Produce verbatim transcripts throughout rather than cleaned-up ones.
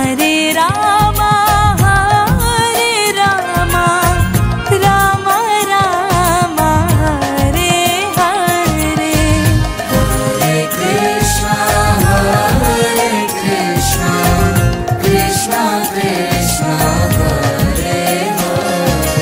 Krishna Krishna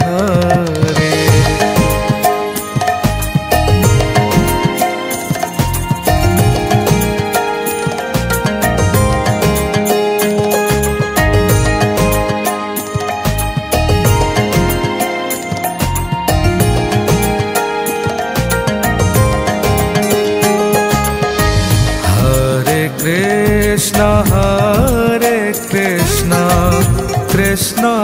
Hare Krishna Hare Krishna Krishna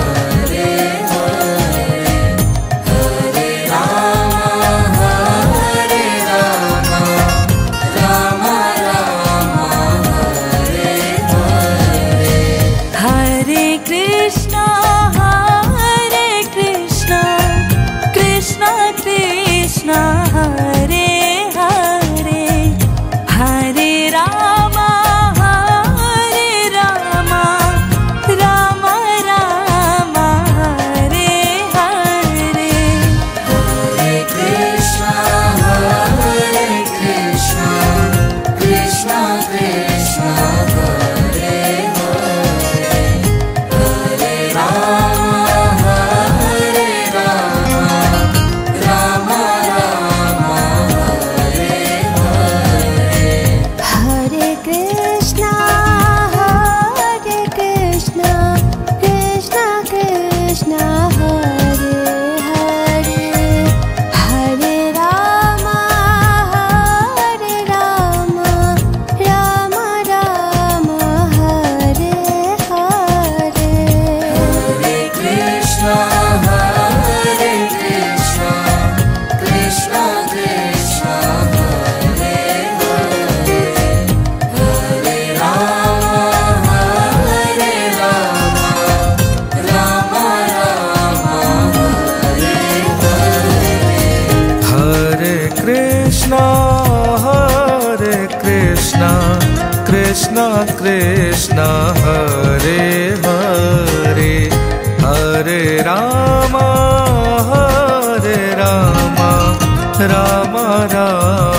Hare Hare Rama Hare Rama Rama Rama Hare Hare Hare Krishna Hare Krishna Krishna Krishna Hare Hare Hare Rama Hare Rama Rama Rama Hare Hare Hare Krishna Hare Krishna Krishna Krishna Hare Hare Hare Rama Hare Rama Rama Rama Hare Hare Hare Krishna Hare Krishna Krishna Krishna Hare Hare Hare Rama Hare Rama Rama Rama Hare Hare Hare Krishna Hare Krishna Krishna Krishna Hare Hare Hare Rama Hare Rama Rama Rama Hare Hare Hare Krishna Hare Krishna Krishna Krishna Hare Hare Hare Rama Hare Rama Rama Rama